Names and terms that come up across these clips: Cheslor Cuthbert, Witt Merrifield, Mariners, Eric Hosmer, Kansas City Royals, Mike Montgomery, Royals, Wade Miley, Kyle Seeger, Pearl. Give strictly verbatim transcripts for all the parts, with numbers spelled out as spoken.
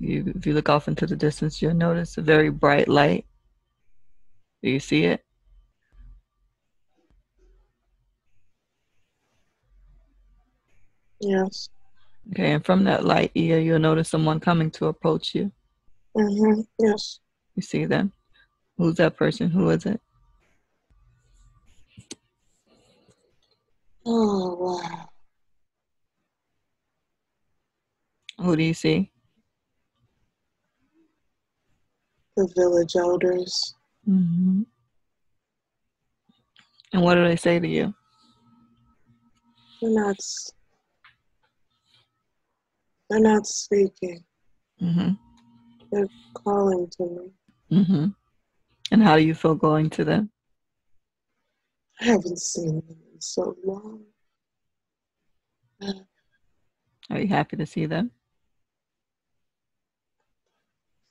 You, if you look off into the distance, you'll notice a very bright light. Do you see it? Yes. Okay, and from that light here, you'll notice someone coming to approach you. Mm-hmm. Yes. You see them? Who's that person? Who is it? Oh, wow. Who do you see? The village elders. Mm-hmm. And what do they say to you? They're not, they're not speaking. Mm-hmm. They're calling to me. Mm-hmm. And how do you feel going to them? I haven't seen them in so long. Are you happy to see them?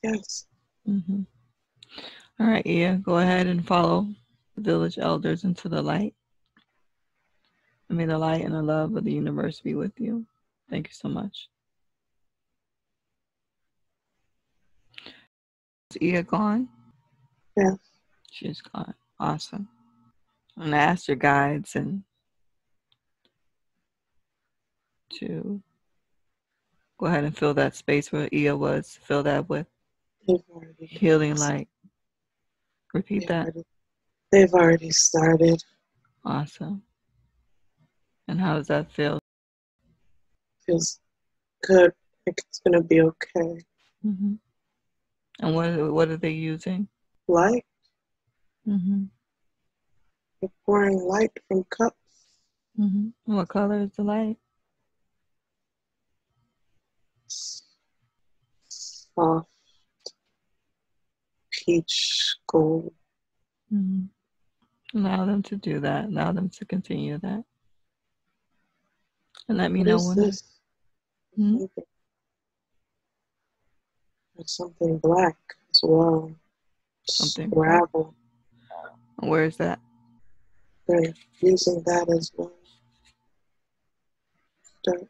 Yes. Mm-hmm. All right, Ia, go ahead and follow the village elders into the light. And may the light and the love of the universe be with you. Thank you so much. Is Ia gone? Yes. She's gone. Awesome. I'm going to ask your guides and to go ahead and fill that space where Ia was. Fill that with healing light. Repeat they've that. Already, they've already started. Awesome. And how does that feel? Feels good. Like it's gonna be okay. Mm-hmm. And what what are they using? Light. Mm-hmm. They're pouring light from cups. Mm-hmm. And what color is the light? Soft. Each goal. Mm-hmm. Allow them to do that. Allow them to continue that. And let me what know when. This? Hmm? There's something black as well. Something gravel. Where is that? They're using that as well. Dirt.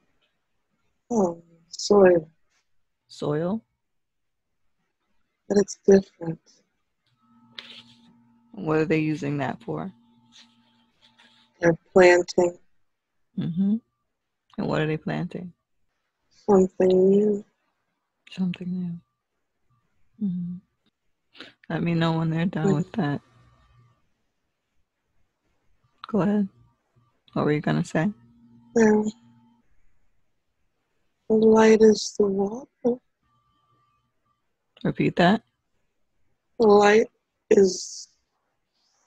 Oh, soil. Soil. But it's different. What are they using that for? They're planting. Mm-hmm. And what are they planting? Something new. Something new. Mm-hmm. Let me know when they're done mm-hmm. with that. Go ahead. What were you going to say? The, the light is the water. Repeat that. Light is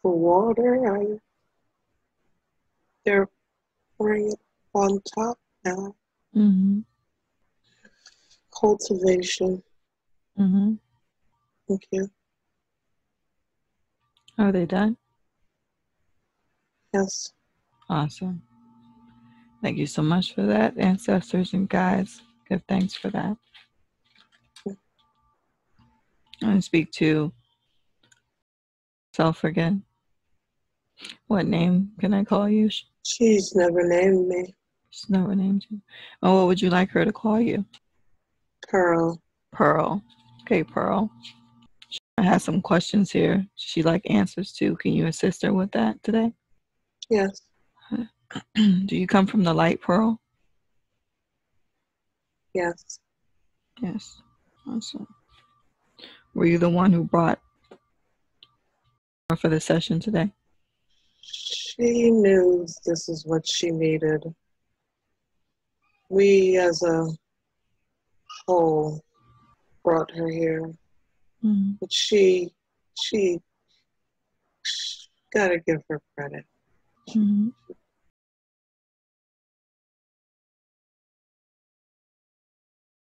the water. I, they're pouring it on top now. Mm-hmm. Cultivation. Mm-hmm. Thank you. Are they done? Yes. Awesome. Thank you so much for that, ancestors and guides. Give thanks for that. I'm going to speak to self again. What name can I call you? She's never named me. She's never named you. Oh, what would you like her to call you? Pearl. Pearl. Okay, Pearl. I have some questions here. She'd like answers to. Can you assist her with that today? Yes. Do you come from the light, Pearl? Yes. Yes. Awesome. Were you the one who brought her for the session today? She knew this is what she needed. We as a whole brought her here. Mm-hmm. But she, she, she gotta give her credit. Mm-hmm. She